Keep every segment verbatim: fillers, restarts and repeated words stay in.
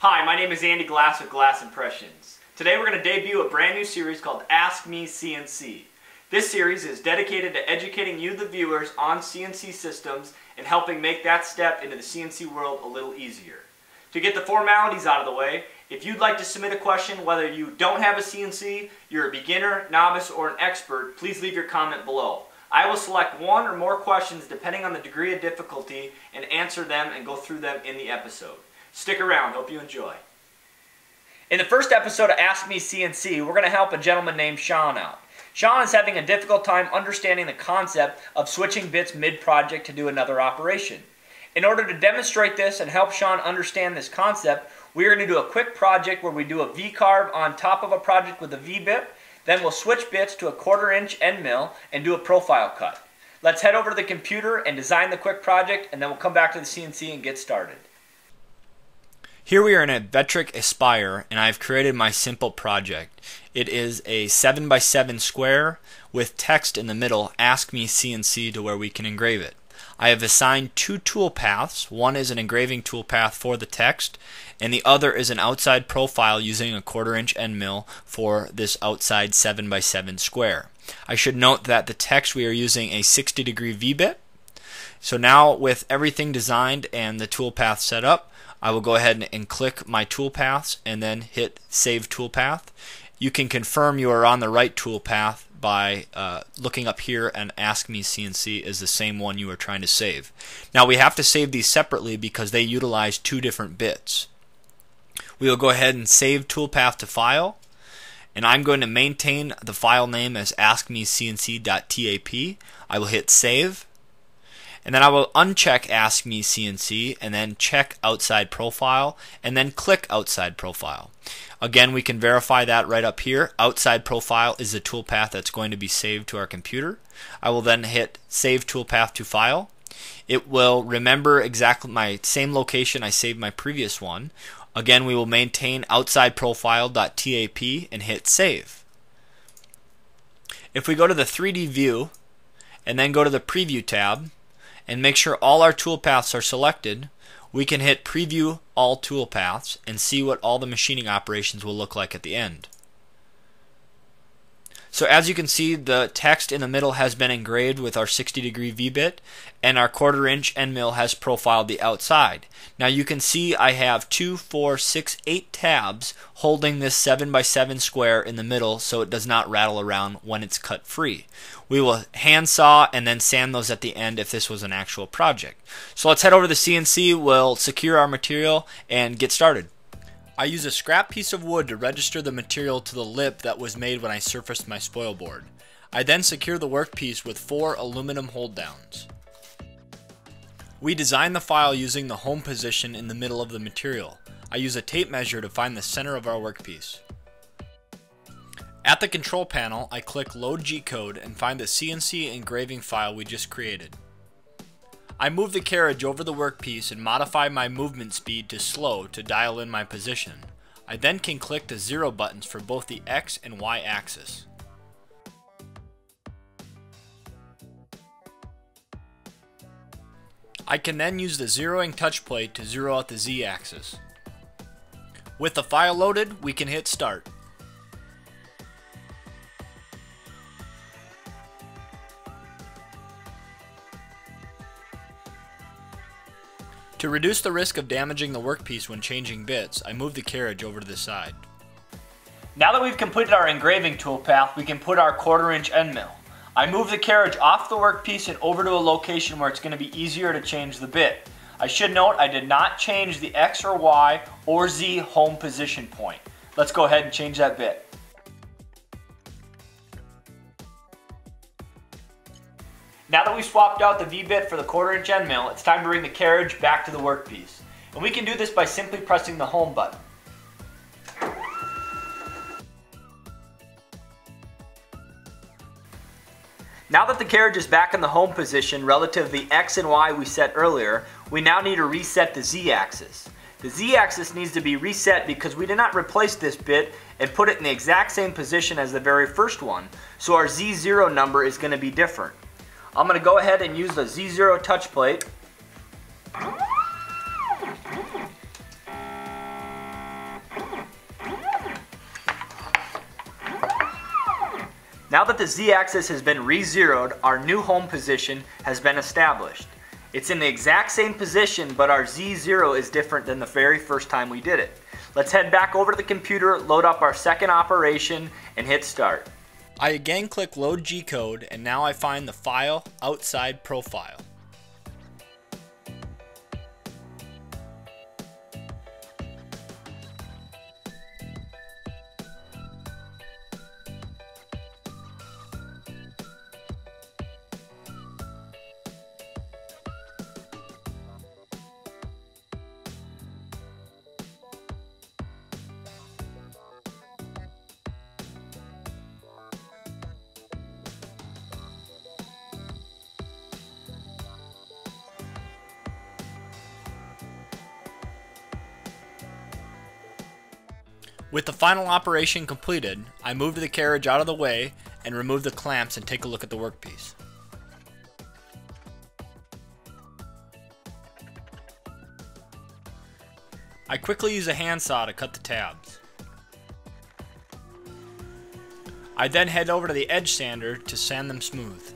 Hi, my name is Andy Glass with Glass Impressions. Today we're going to debut a brand new series called Ask Me C N C. This series is dedicated to educating you, the viewers, on C N C systems and helping make that step into the C N C world a little easier. To get the formalities out of the way, if you'd like to submit a question, whether you don't have a C N C, you're a beginner, novice, or an expert, please leave your comment below. I will select one or more questions depending on the degree of difficulty and answer them and go through them in the episode. Stick around, hope you enjoy. In the first episode of Ask Me C N C, we're going to help a gentleman named Sean out. Sean is having a difficult time understanding the concept of switching bits mid-project to do another operation. In order to demonstrate this and help Sean understand this concept, we're going to do a quick project where we do a V-carve on top of a project with a V-bit, then we'll switch bits to a quarter-inch end mill and do a profile cut. Let's head over to the computer and design the quick project, and then we'll come back to the C N C and get started. Here we are in a Vectric Aspire, and I've created my simple project. It is a seven by seven square with text in the middle, Ask Me C N C, to where we can engrave it. I have assigned two tool paths. One is an engraving tool path for the text, and the other is an outside profile using a quarter-inch end mill for this outside seven by seven square. I should note that the text, we are using a sixty degree V-bit. So now with everything designed and the tool path set up, I will go ahead and click my toolpaths and then hit Save Toolpath. You can confirm you are on the right toolpath by uh, looking up here, and Ask Me C N C is the same one you are trying to save. Now we have to save these separately because they utilize two different bits. We will go ahead and save toolpath to file, and I'm going to maintain the file name as ask me c n c dot tap. I will hit Save. And then I will uncheck Ask Me C N C and then check Outside Profile and then click Outside Profile. Again, we can verify that right up here. Outside Profile is the toolpath that's going to be saved to our computer. I will then hit Save Toolpath to File. It will remember exactly my same location I saved my previous one. Again, we will maintain outside profile dot tap and hit Save. If we go to the three D view and then go to the Preview tab, and make sure all our toolpaths are selected, we can hit Preview All Toolpaths and see what all the machining operations will look like at the end. So as you can see, the text in the middle has been engraved with our sixty degree V-bit, and our quarter inch end mill has profiled the outside. Now you can see I have two, four, six, eight tabs holding this seven by seven square in the middle so it does not rattle around when it's cut free. We will hand saw and then sand those at the end if this was an actual project. So let's head over to the C N C, we'll secure our material and get started. I use a scrap piece of wood to register the material to the lip that was made when I surfaced my spoil board. I then secure the workpiece with four aluminum hold downs. We design the file using the home position in the middle of the material. I use a tape measure to find the center of our workpiece. At the control panel, I click Load G-Code and find the C N C engraving file we just created. I move the carriage over the workpiece and modify my movement speed to slow to dial in my position. I then can click the zero buttons for both the X and Y axis. I can then use the zeroing touch plate to zero out the Z axis. With the file loaded, we can hit Start. To reduce the risk of damaging the workpiece when changing bits, I move the carriage over to the side. Now that we've completed our engraving toolpath, we can put our quarter-inch end mill. I move the carriage off the workpiece and over to a location where it's going to be easier to change the bit. I should note I did not change the X or Y or Z home position point. Let's go ahead and change that bit. Now that we've swapped out the V-bit for the quarter-inch end mill, it's time to bring the carriage back to the workpiece. And we can do this by simply pressing the Home button. Now that the carriage is back in the home position relative to the X and Y we set earlier, we now need to reset the Z axis. The Z axis needs to be reset because we did not replace this bit and put it in the exact same position as the very first one, so our Z zero number is going to be different. I'm gonna go ahead and use the Z zero touch plate. Now that the Z-axis has been re-zeroed, our new home position has been established. It's in the exact same position, but our Z zero is different than the very first time we did it. Let's head back over to the computer, load up our second operation, and hit start. I again click load G-code, and now I find the file outside profile. With the final operation completed, I move the carriage out of the way and remove the clamps and take a look at the workpiece. I quickly use a handsaw to cut the tabs. I then head over to the edge sander to sand them smooth.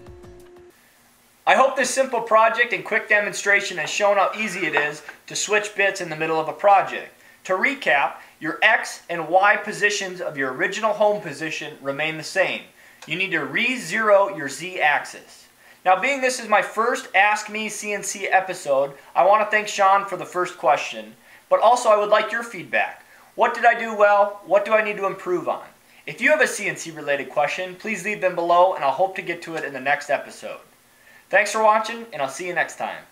I hope this simple project and quick demonstration has shown how easy it is to switch bits in the middle of a project. To recap, your X and Y positions of your original home position remain the same. You need to re-zero your Z-axis. Now, being this is my first Ask Me C N C episode, I want to thank Sean for the first question, but also I would like your feedback. What did I do well? What do I need to improve on? If you have a C N C-related question, please leave them below, and I'll hope to get to it in the next episode. Thanks for watching, and I'll see you next time.